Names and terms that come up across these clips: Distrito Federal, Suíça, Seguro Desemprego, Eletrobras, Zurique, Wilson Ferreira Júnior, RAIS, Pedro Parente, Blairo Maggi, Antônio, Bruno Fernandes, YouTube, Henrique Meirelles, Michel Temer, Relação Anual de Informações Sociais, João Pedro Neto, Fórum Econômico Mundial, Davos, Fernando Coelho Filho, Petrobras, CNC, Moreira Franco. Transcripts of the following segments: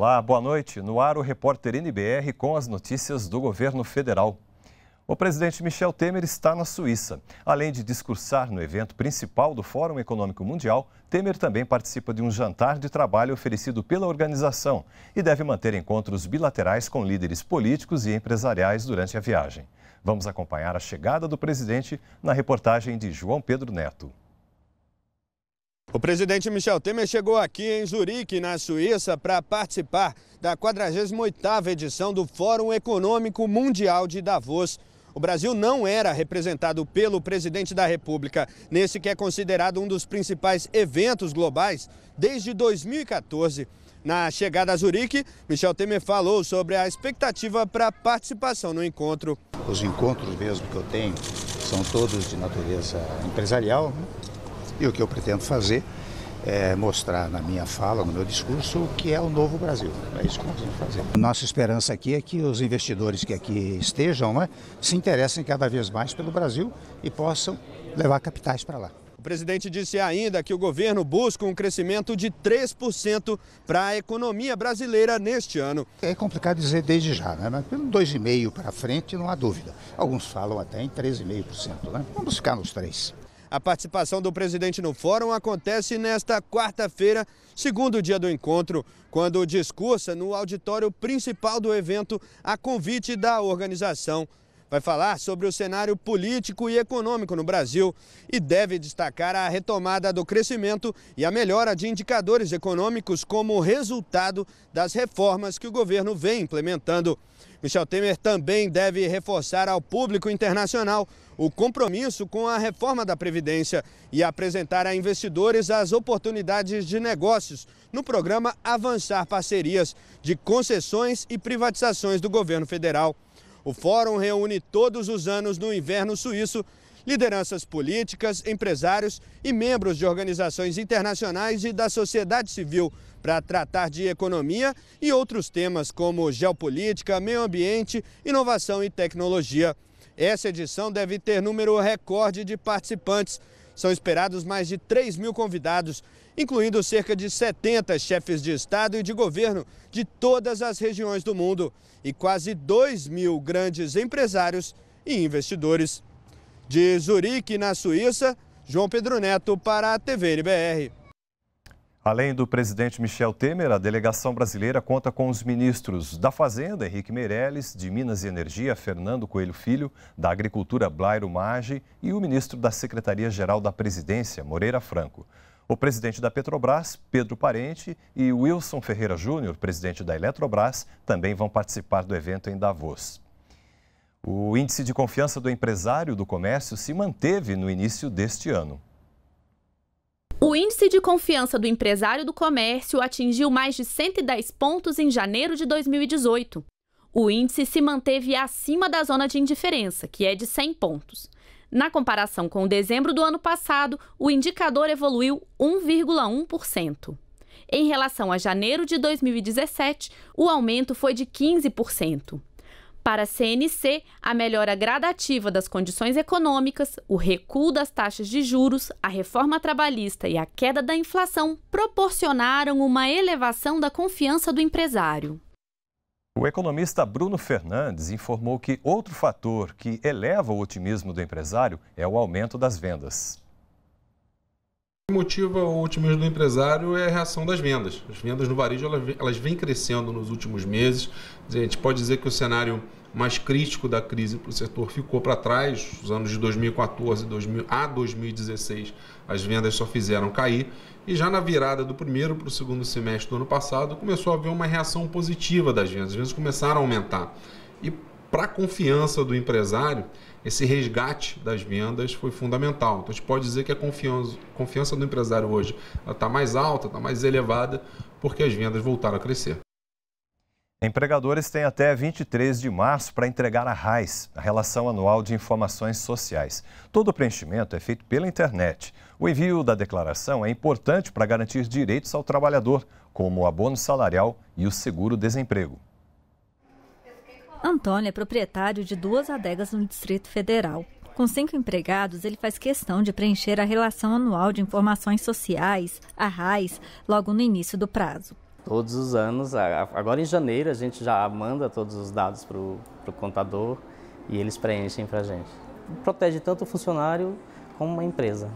Olá, boa noite. No ar o repórter NBR com as notícias do governo federal. O presidente Michel Temer está na Suíça. Além de discursar no evento principal do Fórum Econômico Mundial, Temer também participa de um jantar de trabalho oferecido pela organização e deve manter encontros bilaterais com líderes políticos e empresariais durante a viagem. Vamos acompanhar a chegada do presidente na reportagem de João Pedro Neto. O presidente Michel Temer chegou aqui em Zurique, na Suíça, para participar da 48ª edição do Fórum Econômico Mundial de Davos. O Brasil não era representado pelo presidente da República nesse que é considerado um dos principais eventos globais desde 2014. Na chegada a Zurique, Michel Temer falou sobre a expectativa para a participação no encontro. Os encontros mesmo que eu tenho são todos de natureza empresarial, né? E o que eu pretendo fazer é mostrar na minha fala, no meu discurso, o que é o novo Brasil. É isso que nós vamos fazer. Nossa esperança aqui é que os investidores que aqui estejam, né, se interessem cada vez mais pelo Brasil e possam levar capitais para lá. O presidente disse ainda que o governo busca um crescimento de 3% para a economia brasileira neste ano. É complicado dizer desde já, né? Mas pelo 2,5% para frente não há dúvida. Alguns falam até em 13,5%, né? Vamos ficar nos 3%. A participação do presidente no fórum acontece nesta quarta-feira, segundo dia do encontro, quando discursa no auditório principal do evento a convite da organização. Vai falar sobre o cenário político e econômico no Brasil e deve destacar a retomada do crescimento e a melhora de indicadores econômicos como resultado das reformas que o governo vem implementando. Michel Temer também deve reforçar ao público internacional o compromisso com a reforma da Previdência e apresentar a investidores as oportunidades de negócios no programa Avançar Parcerias de concessões e privatizações do governo federal. O fórum reúne todos os anos no inverno suíço lideranças políticas, empresários e membros de organizações internacionais e da sociedade civil para tratar de economia e outros temas como geopolítica, meio ambiente, inovação e tecnologia. Essa edição deve ter número recorde de participantes. São esperados mais de 3.000 convidados, incluindo cerca de 70 chefes de Estado e de governo de todas as regiões do mundo e quase 2.000 grandes empresários e investidores. De Zurique, na Suíça, João Pedro Neto para a TV NBR. Além do presidente Michel Temer, a delegação brasileira conta com os ministros da Fazenda, Henrique Meirelles, de Minas e Energia, Fernando Coelho Filho, da Agricultura, Blairo Maggi, e o ministro da Secretaria-Geral da Presidência, Moreira Franco. O presidente da Petrobras, Pedro Parente, e Wilson Ferreira Júnior, presidente da Eletrobras, também vão participar do evento em Davos. O índice de confiança do empresário do comércio se manteve no início deste ano. O índice de confiança do empresário do comércio atingiu mais de 110 pontos em janeiro de 2018. O índice se manteve acima da zona de indiferença, que é de 100 pontos. Na comparação com dezembro do ano passado, o indicador evoluiu 1,1%. Em relação a janeiro de 2017, o aumento foi de 15%. Para a CNC, a melhora gradativa das condições econômicas, o recuo das taxas de juros, a reforma trabalhista e a queda da inflação proporcionaram uma elevação da confiança do empresário. O economista Bruno Fernandes informou que outro fator que eleva o otimismo do empresário é o aumento das vendas. O que motiva o otimismo do empresário é a reação das vendas. As vendas no varejo elas vêm crescendo nos últimos meses. A gente pode dizer que o cenário mais crítico da crise para o setor ficou para trás. Os anos de 2014 a 2016, as vendas só fizeram cair. E já na virada do primeiro para o segundo semestre do ano passado, começou a haver uma reação positiva das vendas. As vendas começaram a aumentar. E para a confiança do empresário, esse resgate das vendas foi fundamental. Então, a gente pode dizer que a confiança do empresário hoje está mais alta, está mais elevada, porque as vendas voltaram a crescer. Empregadores têm até 23 de março para entregar a RAIS, a Relação Anual de Informações Sociais. Todo o preenchimento é feito pela internet. O envio da declaração é importante para garantir direitos ao trabalhador, como o abono salarial e o seguro-desemprego. Antônio é proprietário de 2 adegas no Distrito Federal. Com 5 empregados, ele faz questão de preencher a Relação Anual de Informações Sociais, a RAIS, logo no início do prazo. Todos os anos, agora em janeiro a gente já manda todos os dados para o contador e eles preenchem para a gente. Protege tanto o funcionário como a empresa.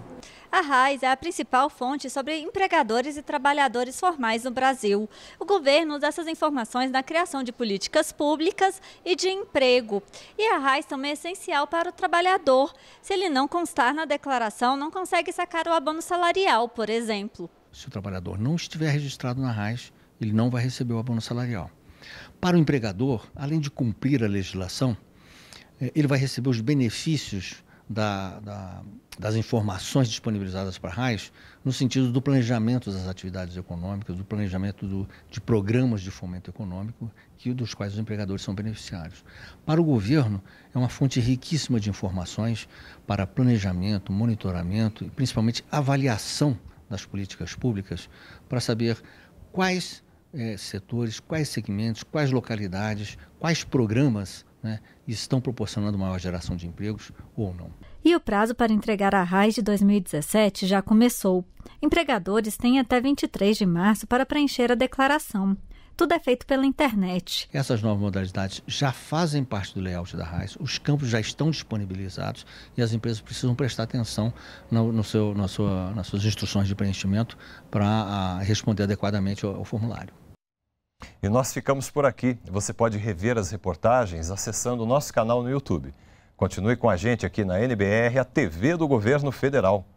A RAIS é a principal fonte sobre empregadores e trabalhadores formais no Brasil. O governo usa essas informações na criação de políticas públicas e de emprego. E a RAIS também é essencial para o trabalhador. Se ele não constar na declaração, não consegue sacar o abono salarial, por exemplo. Se o trabalhador não estiver registrado na RAIS, ele não vai receber o abono salarial. Para o empregador, além de cumprir a legislação, ele vai receber os benefícios das informações disponibilizadas para a RAIS no sentido do planejamento das atividades econômicas, do planejamento de programas de fomento econômico, dos quais os empregadores são beneficiários. Para o governo, é uma fonte riquíssima de informações para planejamento, monitoramento e principalmente avaliação das políticas públicas para saber quais setores, quais segmentos, quais localidades, quais programas estão proporcionando maior geração de empregos ou não. E o prazo para entregar a RAIS de 2017 já começou. Empregadores têm até 23 de março para preencher a declaração. Tudo é feito pela internet. Essas novas modalidades já fazem parte do layout da RAIS, os campos já estão disponibilizados e as empresas precisam prestar atenção nas suas instruções de preenchimento para responder adequadamente ao formulário. E nós ficamos por aqui. Você pode rever as reportagens acessando o nosso canal no YouTube. Continue com a gente aqui na NBR, a TV do Governo Federal.